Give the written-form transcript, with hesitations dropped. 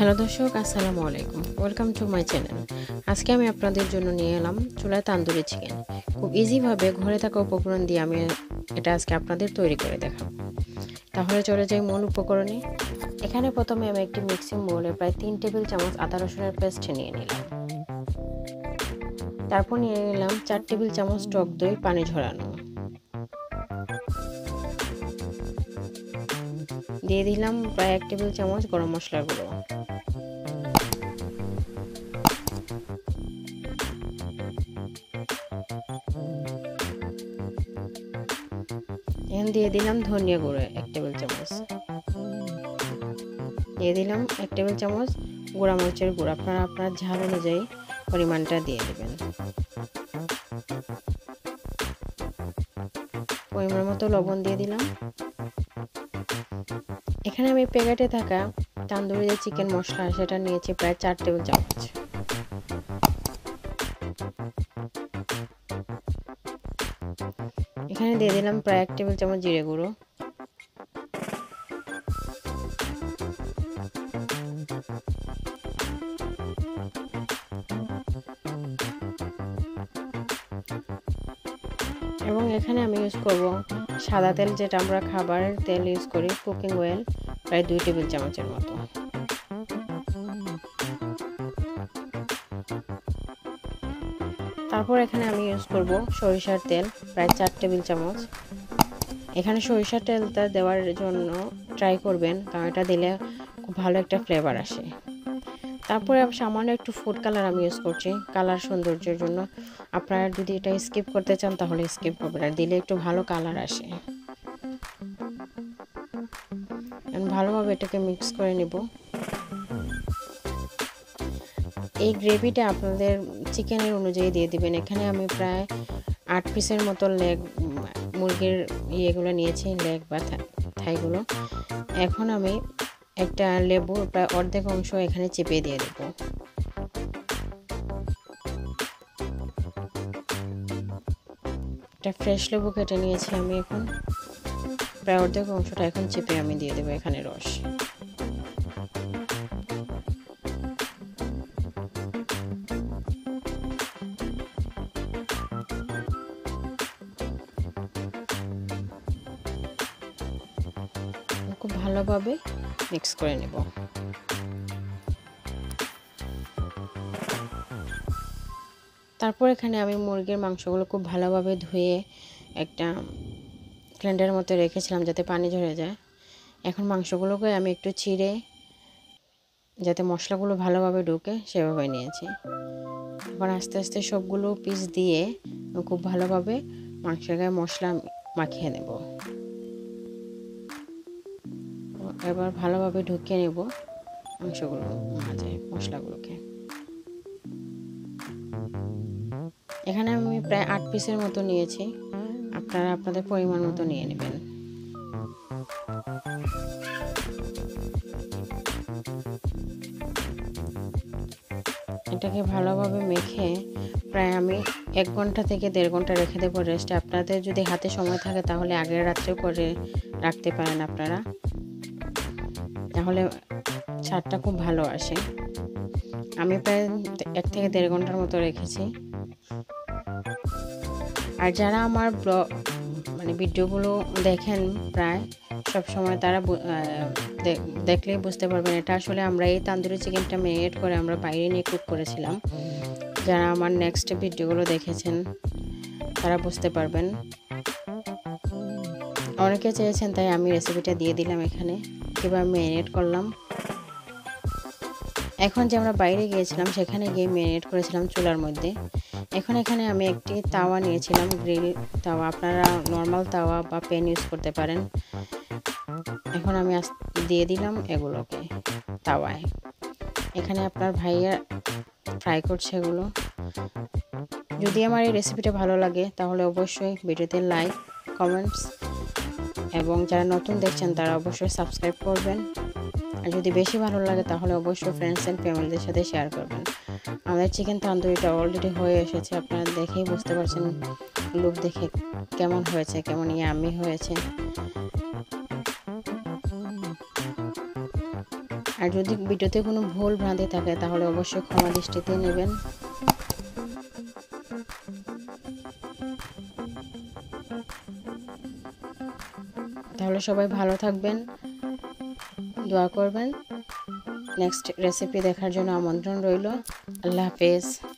Hello दर्शक आसलामु आलैकुम वेलकम टू माई चैनल। आज के अपन जो नहीं एलम चूल्हा तंदूरी चिकेन खूब इजी भाव घरे थका उपकरण दिए ये आज के अपन तैरी कर देखा। चले जाए मूल उपकरणे। एखे प्रथम एक मिक्सिंग बाउले प्राय 3 टेबिल चामच आदा रसुन पेस्ट नहीं निलाम, 4 टेबिल चामच टक दई पानी झरानो दिए दिलाम, प्राय 1 टेबिल चामच गरम मसला गुड़ो, दिए दिलाम धनिया गुड़ो 1 टेबिल चामच, दिए दिलाम 1 टेबिल चामच गुड़ा मरीचर गुड़ा। अपना अपना झाल अनुजायी परिमाणटा दिए देवें। परिमाण मतो लवण दिए दिलाम। এখানে আমি প্যাকেটে থাকা তান্দুরি যে চিকেন মশলা সেটা নিয়েছি প্রায় 4 টেবিল চামচ। এখানে দিয়ে দিলাম প্রায় 1 টেবিল চামচ জিরে গুঁড়ো, সাদা তেল যেটা আমরা খাবার তেল ইউজ করি কুকিং অয়েল প্রায় 2 টেবিল চামচের মতো। তারপর এখানে আমি ইউজ করব সরিষার তেল প্রায় 4 টেবিল চামচ। এখানে সরিষার তেলটা দেওয়ার জন্য ট্রাই করবেন, কারণ এটা দিলে খুব ভালো একটা ফ্লেভার আসে। তারপরে সামান্য একটু ফুড কালার আমি ইউজ করছি কালার সৌন্দর্যের জন্য। আপনারা যদি এটা স্কিপ করতে চান তাহলে স্কিপ করবেন, আর দিলে একটু ভালো কালার আসে। ভালোভাবে এটাকে মিক্স করে নেব। এই গ্রেভিটা আপনাদের চিকেনের অনুযায়ী দিয়ে দিবেন। এখানে আমি প্রায় 8 পিসের মতো লেগ মুরগির ইয়েগুলো নিয়েছি, লেগ বা থাইগুলো। এখন আমি একটা লেবু প্রায় অর্ধেক অংশ এখানে চেপে দিয়ে দেব। একটা ফ্রেশ লেবু কেটে নিয়েছি আমি, এখন প্রায় অর্ধেক অংশটা এখন চেপে আমি দিয়ে দেব এখানে রস। খুব ভালোভাবে মিক্স করে নেব। তারপর এখানে আমি মুরগির মাংসগুলো খুব ভালোভাবে ধুয়ে একটা গ্রাইন্ডারের মধ্যে রেখেছিলাম যাতে পানি ঝরে যায়। এখন মাংসগুলোকে আমি একটু ছিঁড়ে যাতে মশলাগুলো ভালোভাবে ঢোকে সেভাবে নিয়েছি। এখন আস্তে আস্তে সবগুলো পিস দিয়ে খুব ভালোভাবে মাংসের গায়ে মশলা মাখিয়ে নেব। এবার ভালোভাবে ঢুকিয়ে নেব মাংসগুলো মাঝে মশলাগুলোকে। এখানে আমি প্রায় 8 পিসের মতো নিয়েছি, আপনারা আপনাদের পরিমাণ মতো নিয়ে নেবেন। এটাকে ভালোভাবে মেখে প্রায় আমি 1 ঘন্টা থেকে 1.5 ঘন্টা রেখে দেবো রেস্টে। আপনাদের যদি হাতে সময় থাকে তাহলে আগের রাত্রেও করে রাখতে পারেন আপনারা, তাহলে স্বাদটা খুব ভালো আসে। আমি প্রায় 1 থেকে 1.5 ঘন্টার মতো রেখেছি। আর যারা আমার ব্লগ মানে ভিডিওগুলো দেখেন প্রায় সব সময়, তারা দেখলেই বুঝতে পারবেন এটা আসলে আমরা এই তান্দুরি চিকেনটা ম্যারিনেট করে আমরা বাইরে নিয়ে কুক করেছিলাম। যারা আমার নেক্সট ভিডিওগুলো দেখেছেন তারা বুঝতে পারবেন। অনেকে চেয়েছেন তাই আমি রেসিপিটা দিয়ে দিলাম এখানে, এবার ম্যারিনেট করলাম। এখন যে আমরা বাইরে গিয়েছিলাম সেখানে গিয়ে ম্যারিনেট করেছিলাম চুলার মধ্যে। এখন এখানে আমি একটি তাওয়া নিয়েছিলাম গ্রিল তাওয়া, আপনারা নর্মাল তাওয়া বা প্যান ইউজ করতে পারেন। এখন আমি দিয়ে দিলাম এগুলোকে তাওয়ায়। এখানে আপনার ভাইয়া ফ্রাই করছে এগুলো। যদি আমার এই রেসিপিটা ভালো লাগে তাহলে অবশ্যই ভিডিওতে লাইক কমেন্টস, এবং যারা নতুন দেখছেন তারা অবশ্যই সাবস্ক্রাইব করবেন। আর যদি বেশি ভালো লাগে তাহলে অবশ্যই ফ্রেন্ডস অ্যান্ড ফ্যামিলিদের সাথে শেয়ার করবেন। আমাদের চিকেন তান্দুরিটা অলরেডি হয়ে এসেছে, আপনারা দেখেই বুঝতে পারছেন লুক দেখে কেমন হয়েছে, কেমন ইয়ামি হয়েছে। और यदि भिडियोते कोनो भूल भ्रांति थाके ताहले अवश्य क्षमा दृष्टिते नेबेन। ताहले सबाई भालो थाकबेन, दुआ करबेन। नेक्स्ट रेसिपि देखार जोन्नो आमंत्रण रइलो। आल्लाह हाफेज।